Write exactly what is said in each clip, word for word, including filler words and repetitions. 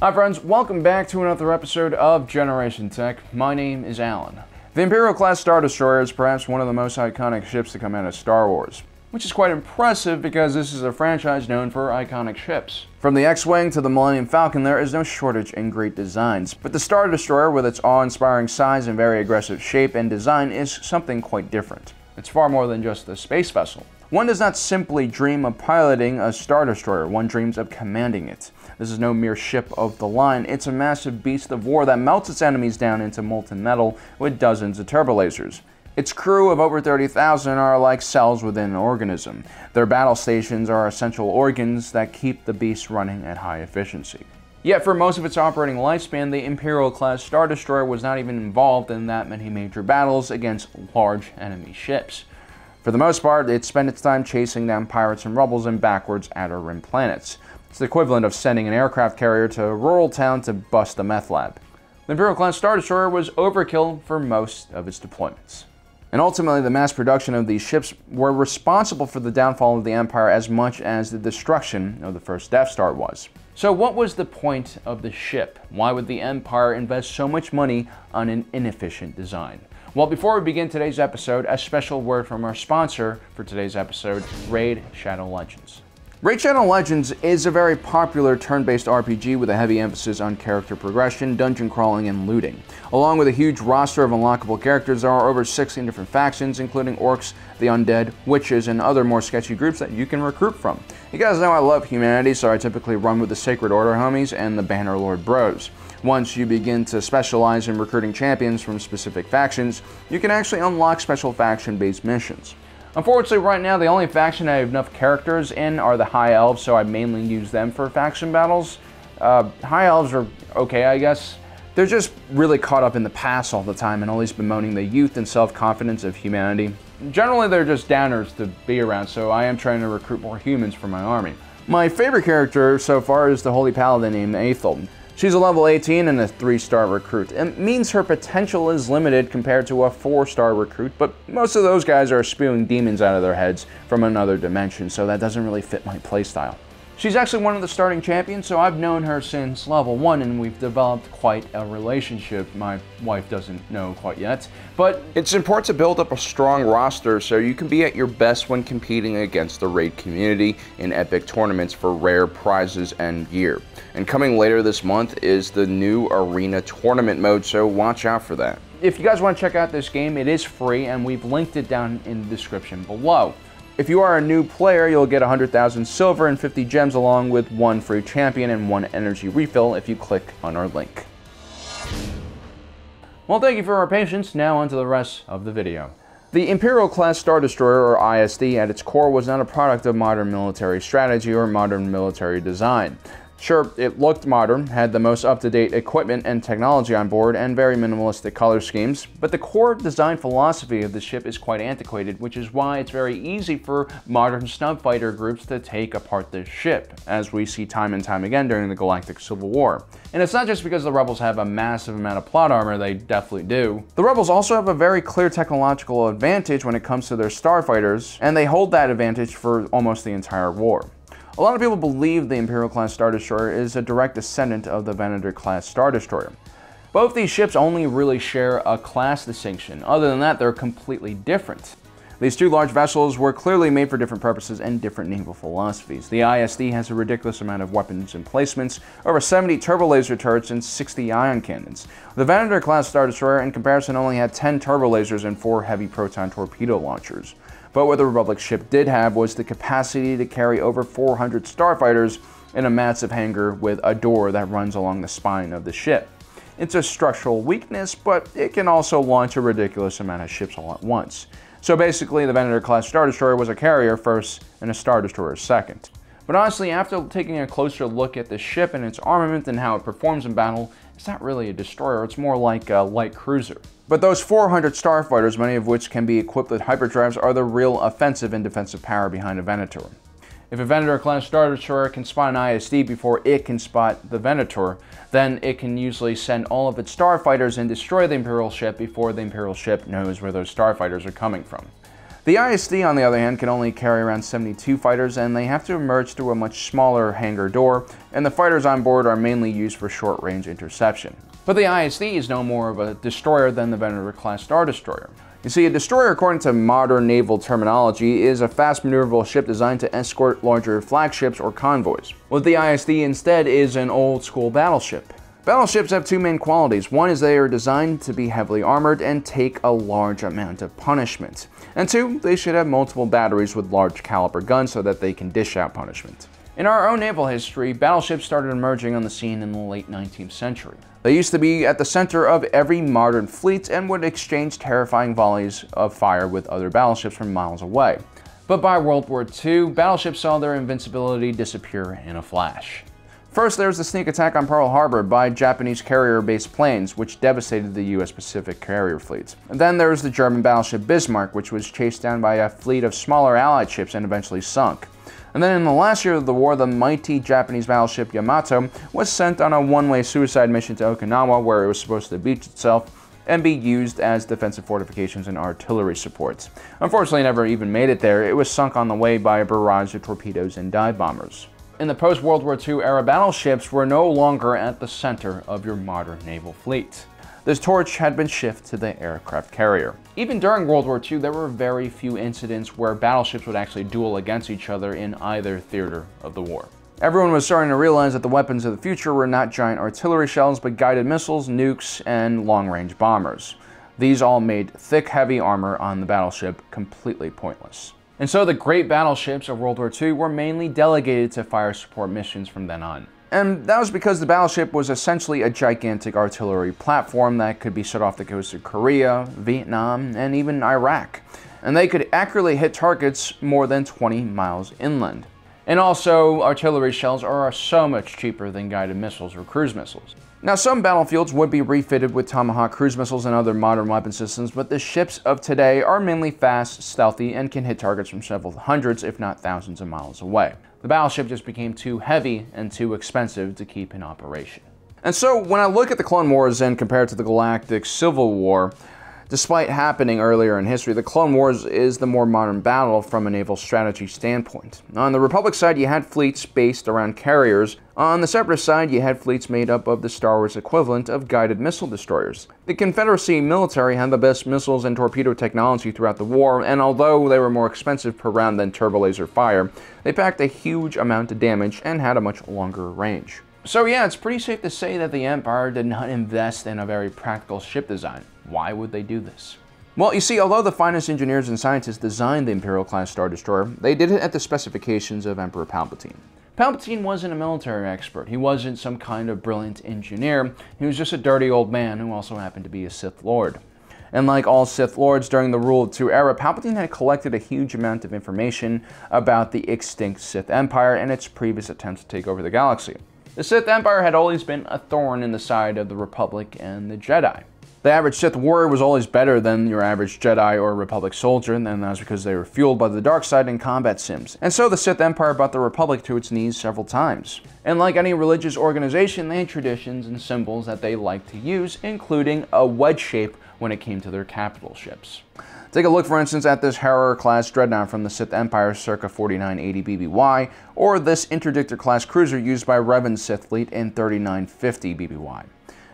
Hi friends, welcome back to another episode of Generation Tech. My name is Alan. The Imperial-class Star Destroyer is perhaps one of the most iconic ships to come out of Star Wars, which is quite impressive because this is a franchise known for iconic ships. From the X-Wing to the Millennium Falcon, there is no shortage in great designs, but the Star Destroyer, with its awe-inspiring size and very aggressive shape and design, is something quite different. It's far more than just a space vessel. One does not simply dream of piloting a Star Destroyer, one dreams of commanding it. This is no mere ship of the line, it's a massive beast of war that melts its enemies down into molten metal with dozens of turbolasers. Its crew of over thirty thousand are like cells within an organism. Their battle stations are essential organs that keep the beast running at high efficiency. Yet for most of its operating lifespan, the Imperial-class Star Destroyer was not even involved in that many major battles against large enemy ships. For the most part, it spent its time chasing down pirates and rebels and backwards outer rim planets. It's the equivalent of sending an aircraft carrier to a rural town to bust a meth lab. The Imperial-class Star Destroyer was overkill for most of its deployments. And ultimately, the mass production of these ships were responsible for the downfall of the Empire as much as the destruction of the first Death Star was. So what was the point of the ship? Why would the Empire invest so much money on an inefficient design? Well, before we begin today's episode, a special word from our sponsor for today's episode, Raid Shadow Legends. Raid Shadow Legends is a very popular turn-based R P G with a heavy emphasis on character progression, dungeon crawling, and looting. Along with a huge roster of unlockable characters, there are over sixteen different factions, including orcs, the undead, witches, and other more sketchy groups that you can recruit from. You guys know I love humanity, so I typically run with the Sacred Order homies and the Bannerlord bros. Once you begin to specialize in recruiting champions from specific factions, you can actually unlock special faction-based missions. Unfortunately, right now, the only faction I have enough characters in are the High Elves, so I mainly use them for faction battles. Uh, High Elves are okay, I guess. They're just really caught up in the past all the time and always bemoaning the youth and self-confidence of humanity. Generally, they're just downers to be around, so I am trying to recruit more humans for my army. My favorite character so far is the Holy Paladin named Aethel. She's a level eighteen and a three star recruit. It means her potential is limited compared to a four star recruit, but most of those guys are spewing demons out of their heads from another dimension, so that doesn't really fit my playstyle. She's actually one of the starting champions, so I've known her since level one, and we've developed quite a relationship. My wife doesn't know quite yet, but it's important to build up a strong roster so you can be at your best when competing against the raid community in epic tournaments for rare prizes and gear. And coming later this month is the new arena tournament mode, so watch out for that. If you guys want to check out this game, it is free, and we've linked it down in the description below. If you are a new player, you'll get one hundred thousand silver and fifty gems along with one free champion and one energy refill if you click on our link. Well, thank you for your patience. Now on to the rest of the video. The Imperial-class Star Destroyer, or I S D, at its core was not a product of modern military strategy or modern military design. Sure, it looked modern, had the most up-to-date equipment and technology on board, and very minimalistic color schemes, but the core design philosophy of the ship is quite antiquated, which is why it's very easy for modern snub fighter groups to take apart this ship, as we see time and time again during the Galactic Civil War. And it's not just because the Rebels have a massive amount of plot armor, they definitely do. The Rebels also have a very clear technological advantage when it comes to their starfighters, and they hold that advantage for almost the entire war. A lot of people believe the Imperial-class Star Destroyer is a direct descendant of the Venator-class Star Destroyer. Both these ships only really share a class distinction. Other than that, they're completely different. These two large vessels were clearly made for different purposes and different naval philosophies. The I S D has a ridiculous amount of weapons and placements, over seventy turbolaser turrets and sixty ion cannons. The Venator-class Star Destroyer, in comparison, only had ten turbolasers and four heavy proton torpedo launchers. But what the Republic ship did have was the capacity to carry over four hundred starfighters in a massive hangar with a door that runs along the spine of the ship. It's a structural weakness, but it can also launch a ridiculous amount of ships all at once. So basically, the Venator-class Star Destroyer was a carrier first and a Star Destroyer second. But honestly, after taking a closer look at the ship and its armament and how it performs in battle, it's not really a destroyer, it's more like a light cruiser. But those four hundred starfighters, many of which can be equipped with hyperdrives, are the real offensive and defensive power behind a Venator. If a Venator-class Star Destroyer can spot an I S D before it can spot the Venator, then it can usually send all of its starfighters and destroy the Imperial ship before the Imperial ship knows where those starfighters are coming from. The I S D, on the other hand, can only carry around seventy-two fighters, and they have to emerge through a much smaller hangar door, and the fighters on board are mainly used for short-range interception. But the I S D is no more of a destroyer than the Venator-class Star Destroyer. You see, a destroyer, according to modern naval terminology, is a fast maneuverable ship designed to escort larger flagships or convoys. What the I S D instead is an old-school battleship. Battleships have two main qualities. One is they are designed to be heavily armored and take a large amount of punishment. And two, they should have multiple batteries with large caliber guns so that they can dish out punishment. In our own naval history, battleships started emerging on the scene in the late nineteenth century. They used to be at the center of every modern fleet and would exchange terrifying volleys of fire with other battleships from miles away. But by World War Two, battleships saw their invincibility disappear in a flash. First, there was the sneak attack on Pearl Harbor by Japanese carrier-based planes, which devastated the U S Pacific carrier fleet. And then there was the German battleship Bismarck, which was chased down by a fleet of smaller Allied ships and eventually sunk. And then in the last year of the war, the mighty Japanese battleship Yamato was sent on a one-way suicide mission to Okinawa, where it was supposed to beach itself and be used as defensive fortifications and artillery supports. Unfortunately, it never even made it there. It was sunk on the way by a barrage of torpedoes and dive bombers. In the post-World War Two era, battleships were no longer at the center of your modern naval fleet. This torch had been shifted to the aircraft carrier. Even during World War Two, there were very few incidents where battleships would actually duel against each other in either theater of the war. Everyone was starting to realize that the weapons of the future were not giant artillery shells, but guided missiles, nukes, and long-range bombers. These all made thick, heavy armor on the battleship completely pointless. And so the great battleships of World War Two were mainly delegated to fire support missions from then on. And that was because the battleship was essentially a gigantic artillery platform that could be set off the coast of Korea, Vietnam, and even Iraq. And they could accurately hit targets more than twenty miles inland. And also, artillery shells are so much cheaper than guided missiles or cruise missiles. Now, some battlefields would be refitted with Tomahawk cruise missiles and other modern weapon systems, but the ships of today are mainly fast, stealthy, and can hit targets from several hundreds, if not thousands of miles away. The battleship just became too heavy and too expensive to keep in operation. And so, when I look at the Clone Wars and compare it to the Galactic Civil War, despite happening earlier in history, the Clone Wars is the more modern battle from a naval strategy standpoint. On the Republic side, you had fleets based around carriers. On the Separatist side, you had fleets made up of the Star Wars equivalent of guided missile destroyers. The Confederacy military had the best missiles and torpedo technology throughout the war, and although they were more expensive per round than turbolaser fire, they packed a huge amount of damage and had a much longer range. So yeah, it's pretty safe to say that the Empire did not invest in a very practical ship design. Why would they do this? Well, you see, although the finest engineers and scientists designed the Imperial-class Star Destroyer, they did it at the specifications of Emperor Palpatine. Palpatine wasn't a military expert. He wasn't some kind of brilliant engineer. He was just a dirty old man who also happened to be a Sith Lord. And like all Sith Lords during the Rule of Two era, Palpatine had collected a huge amount of information about the extinct Sith Empire and its previous attempts to take over the galaxy. The Sith Empire had always been a thorn in the side of the Republic and the Jedi. The average Sith warrior was always better than your average Jedi or Republic soldier, and that was because they were fueled by the dark side in combat sims. And so the Sith Empire brought the Republic to its knees several times. And like any religious organization, they had traditions and symbols that they liked to use, including a wedge shape when it came to their capital ships. Take a look, for instance, at this Harrower-class dreadnought from the Sith Empire circa forty-nine eighty B B Y, or this Interdictor-class cruiser used by Revan's Sith fleet in thirty-nine fifty B B Y.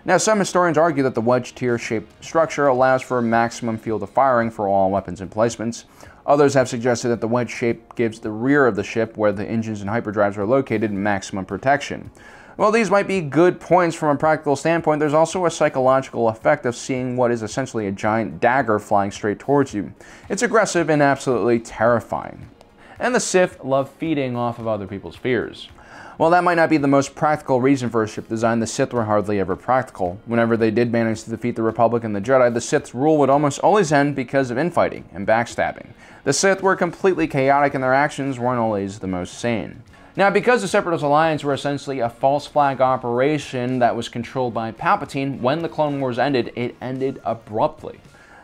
Now, some historians argue that the wedge-tier-shaped structure allows for a maximum field of firing for all weapons and placements. Others have suggested that the wedge shape gives the rear of the ship, where the engines and hyperdrives are located, maximum protection. While these might be good points from a practical standpoint, there's also a psychological effect of seeing what is essentially a giant dagger flying straight towards you. It's aggressive and absolutely terrifying. And the Sith love feeding off of other people's fears. While that might not be the most practical reason for a ship design, the Sith were hardly ever practical. Whenever they did manage to defeat the Republic and the Jedi, the Sith's rule would almost always end because of infighting and backstabbing. The Sith were completely chaotic and their actions weren't always the most sane. Now, because the Separatist Alliance were essentially a false flag operation that was controlled by Palpatine, when the Clone Wars ended, it ended abruptly.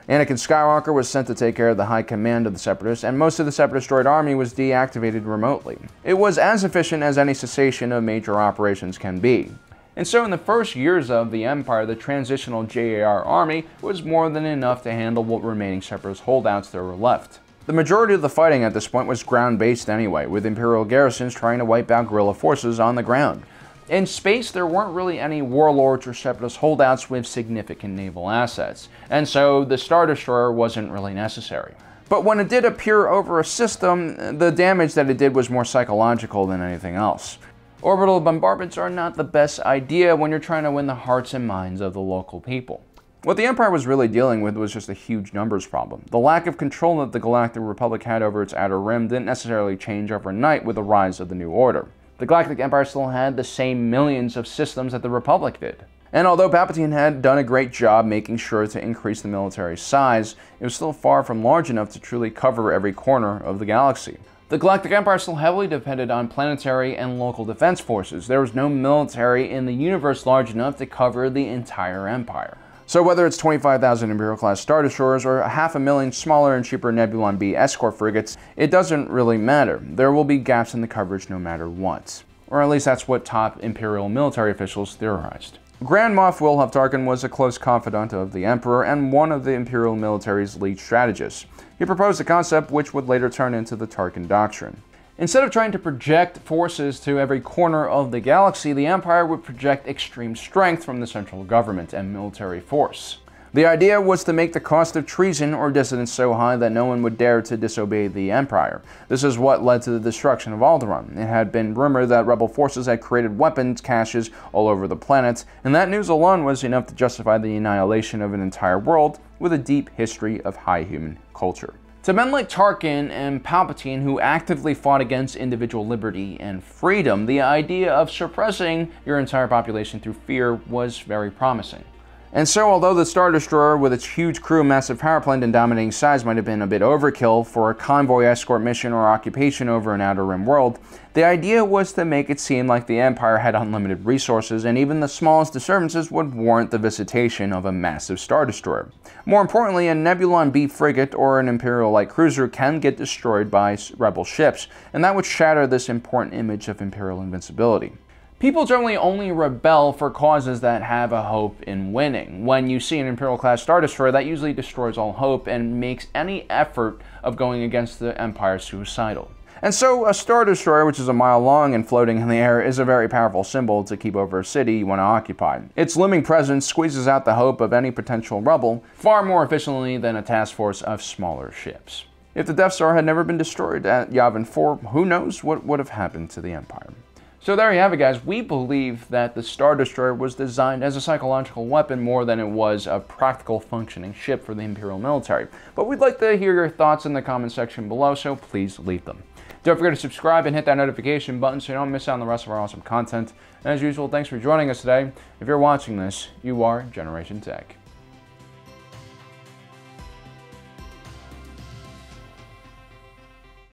Anakin Skywalker was sent to take care of the high command of the Separatists, and most of the Separatist droid army was deactivated remotely. It was as efficient as any cessation of major operations can be. And so in the first years of the Empire, the transitional J A R army was more than enough to handle what remaining Separatist holdouts there were left. The majority of the fighting at this point was ground-based anyway, with Imperial garrisons trying to wipe out guerrilla forces on the ground. In space, there weren't really any warlords or separatist holdouts with significant naval assets, and so the Star Destroyer wasn't really necessary. But when it did appear over a system, the damage that it did was more psychological than anything else. Orbital bombardments are not the best idea when you're trying to win the hearts and minds of the local people. What the Empire was really dealing with was just a huge numbers problem. The lack of control that the Galactic Republic had over its outer rim didn't necessarily change overnight with the rise of the New Order. The Galactic Empire still had the same millions of systems that the Republic did. And although Palpatine had done a great job making sure to increase the military size, it was still far from large enough to truly cover every corner of the galaxy. The Galactic Empire still heavily depended on planetary and local defense forces. There was no military in the universe large enough to cover the entire Empire. So whether it's twenty-five thousand Imperial-class Star Destroyers or half a million smaller and cheaper Nebulon B escort frigates, it doesn't really matter. There will be gaps in the coverage no matter what. Or at least that's what top Imperial military officials theorized. Grand Moff Wilhelm Tarkin was a close confidant of the Emperor and one of the Imperial military's lead strategists. He proposed a concept which would later turn into the Tarkin Doctrine. Instead of trying to project forces to every corner of the galaxy, the Empire would project extreme strength from the central government and military force. The idea was to make the cost of treason or dissidence so high that no one would dare to disobey the Empire. This is what led to the destruction of Alderaan. It had been rumored that rebel forces had created weapons caches all over the planet, and that news alone was enough to justify the annihilation of an entire world with a deep history of high human culture. To men like Tarkin and Palpatine, who actively fought against individual liberty and freedom, the idea of suppressing your entire population through fear was very promising. And so, although the Star Destroyer with its huge crew, massive power plant, and dominating size might have been a bit overkill for a convoy escort mission or occupation over an outer rim world, the idea was to make it seem like the Empire had unlimited resources and even the smallest disturbances would warrant the visitation of a massive Star Destroyer. More importantly, a Nebulon B frigate or an Imperial-like cruiser can get destroyed by rebel ships, and that would shatter this important image of Imperial invincibility. People generally only rebel for causes that have a hope in winning. When you see an Imperial-class Star Destroyer, that usually destroys all hope and makes any effort of going against the Empire suicidal. And so a Star Destroyer, which is a mile long and floating in the air, is a very powerful symbol to keep over a city you want to occupy. Its looming presence squeezes out the hope of any potential rebel far more efficiently than a task force of smaller ships. If the Death Star had never been destroyed at Yavin four, who knows what would have happened to the Empire. So there you have it, guys. We believe that the Star Destroyer was designed as a psychological weapon more than it was a practical functioning ship for the Imperial military. But we'd like to hear your thoughts in the comment section below, so please leave them. Don't forget to subscribe and hit that notification button so you don't miss out on the rest of our awesome content. And as usual, thanks for joining us today. If you're watching this, you are Generation Tech.